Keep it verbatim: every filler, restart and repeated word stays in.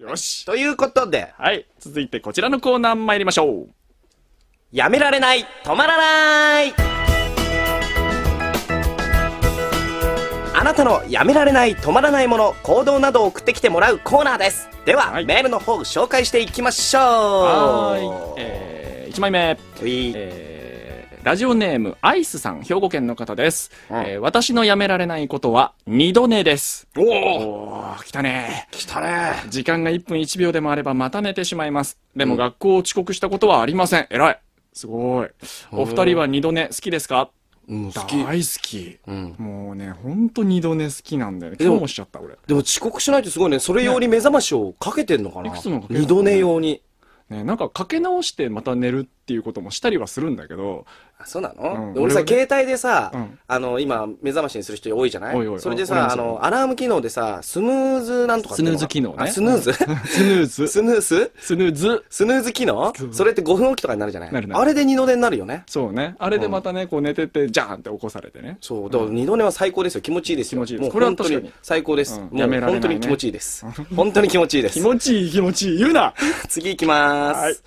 よし、ということで、はい、続いてこちらのコーナー参りましょう。やめられない、止まらない。あなたのやめられない、止まらないもの、行動などを送ってきてもらうコーナーです。では、はい、メールの方紹介していきましょう。はい、えー、いちまいめ、えー、ラジオネームアイスさん、兵庫県の方です、うん、えー、私のやめられないことは二度寝です。おお、来たね来たね。時間がいっぷんいちびょうでもあればまた寝てしまいます。でも、うん、学校を遅刻したことはありません。えらい、すごい。お二人は二度寝好きですか？うん、好き、大好き、うん、もうね、ほんと二度寝好きなんだよね。今日もしちゃった俺。でも遅刻しないってすごいね。それ用に目覚ましをかけてんのかな、二度寝用にね。なんかかけ直してまた寝るっていうこともしたりはするんだけど。あ、そうなの？俺さ、携帯でさ、あの今目覚ましにする人多いじゃない。それでさ、あのアラーム機能でさ、スヌーズなんとか、スヌーズ機能ね。スヌーズスヌーズスヌーズスヌーズスヌーズ機能。それってごふんおきとかになるじゃない。あれで二度寝になるよね。そうね、あれでまたね、こう寝ててジャーンって起こされてね。そう、だから二度寝は最高ですよ。気持ちいいですよ。もう本当に最高です。もう本当に気持ちいいです。本当に気持ちいいです。気持ちいい気持ちいい言うな。次いきます。